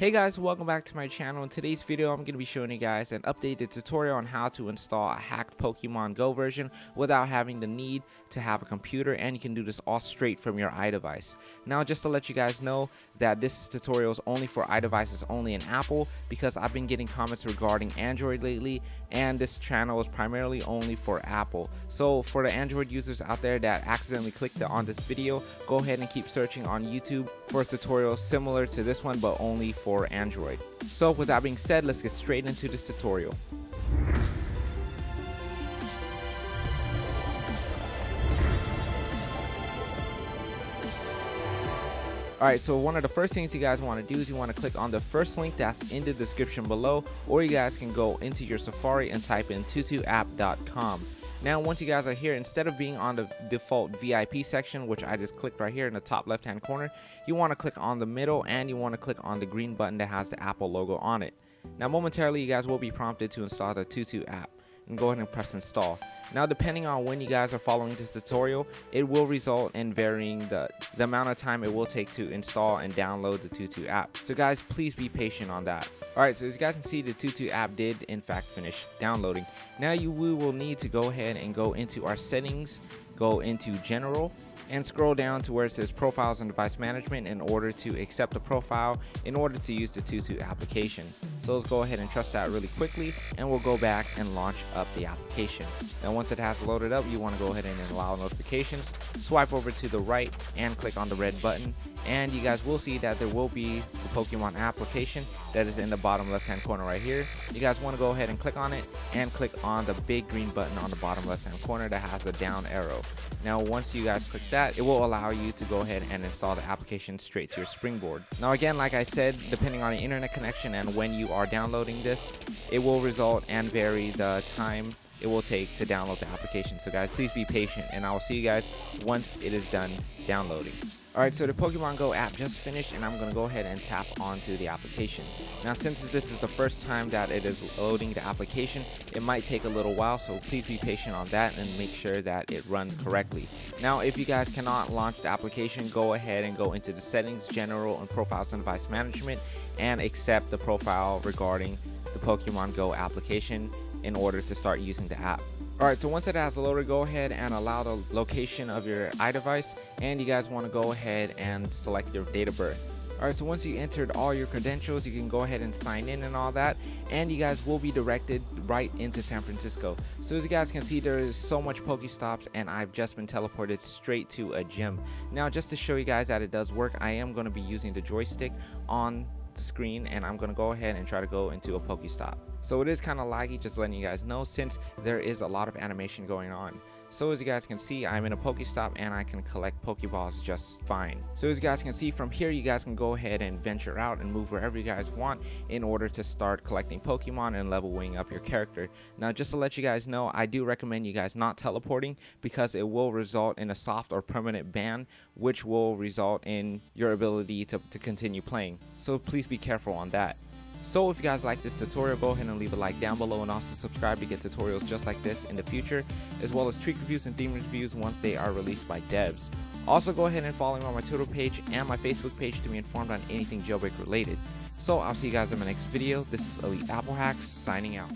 Hey guys, welcome back to my channel. In today's video, I'm going to be showing you guys an updated tutorial on how to install a hacked Pokemon Go version without having the need to have a computer, and you can do this all straight from your iDevice. Now, just to let you guys know that this tutorial is only for iDevices only in Apple, because I've been getting comments regarding Android lately, and this channel is primarily only for Apple. So for the Android users out there that accidentally clicked on this video, go ahead and keep searching on YouTube for a tutorial similar to this one, but only for Android. So with that being said, let's get straight into this tutorial. Alright, so one of the first things you guys want to do is you want to click on the first link that's in the description below, or you guys can go into your Safari and type in tutuapp.com. Now, once you guys are here, instead of being on the default VIP section, which I just clicked right here in the top left-hand corner, you want to click on the middle and you want to click on the green button that has the Apple logo on it. Now, momentarily, you guys will be prompted to install the TutuApp, and go ahead and press install. Now, depending on when you guys are following this tutorial, it will result in varying the amount of time it will take to install and download the TutuApp. So guys, please be patient on that. Alright, so as you guys can see, the TutuApp did in fact finish downloading. Now we will need to go ahead and go into our settings, go into general, and scroll down to where it says profiles and device management in order to accept a profile in order to use the Tutu application. So let's go ahead and trust that really quickly, and we'll go back and launch up the application. Now once it has loaded up, you want to go ahead and allow notifications, swipe over to the right and click on the red button, and you guys will see that there will be the Pokemon application that is in the bottom left hand corner right here. You guys want to go ahead and click on it and click on the big green button on the bottom left hand corner that has the down arrow. Now once you guys click that, it will allow you to go ahead and install the application straight to your Springboard. Now again, like I said, depending on the internet connection and when you are downloading this, it will result and vary the time it will take to download the application. So guys, please be patient, and I will see you guys once it is done downloading. Alright, so the Pokemon Go app just finished, and I'm going to go ahead and tap onto the application. Now, since this is the first time that it is loading the application, it might take a little while, so please be patient on that and make sure that it runs correctly. Now, if you guys cannot launch the application, go ahead and go into the settings, general, and profiles and device management, and accept the profile regarding the Pokemon Go application in order to start using the app. Alright, so once it has loaded, go ahead and allow the location of your iDevice, and you guys want to go ahead and select your date of birth. Alright, so once you entered all your credentials, you can go ahead and sign in and all that, and you guys will be directed right into San Francisco. So as you guys can see, there is so much Pokestops, and I've just been teleported straight to a gym. Now, just to show you guys that it does work, I am going to be using the joystick on the screen, and I'm going to go ahead and try to go into a Pokestop. So it is kind of laggy, just letting you guys know, since there is a lot of animation going on. So as you guys can see, I'm in a Pokestop and I can collect Pokeballs just fine. So as you guys can see from here, you guys can go ahead and venture out and move wherever you guys want in order to start collecting Pokemon and leveling up your character. Now, just to let you guys know, I do recommend you guys not teleporting, because it will result in a soft or permanent ban, which will result in your ability to continue playing. So please be careful on that. So if you guys like this tutorial, go ahead and leave a like down below, and also subscribe to get tutorials just like this in the future, as well as treat reviews and theme reviews once they are released by devs. Also, go ahead and follow me on my Twitter page and my Facebook page to be informed on anything jailbreak related. So I'll see you guys in my next video. This is Elite Apple Hacks, signing out.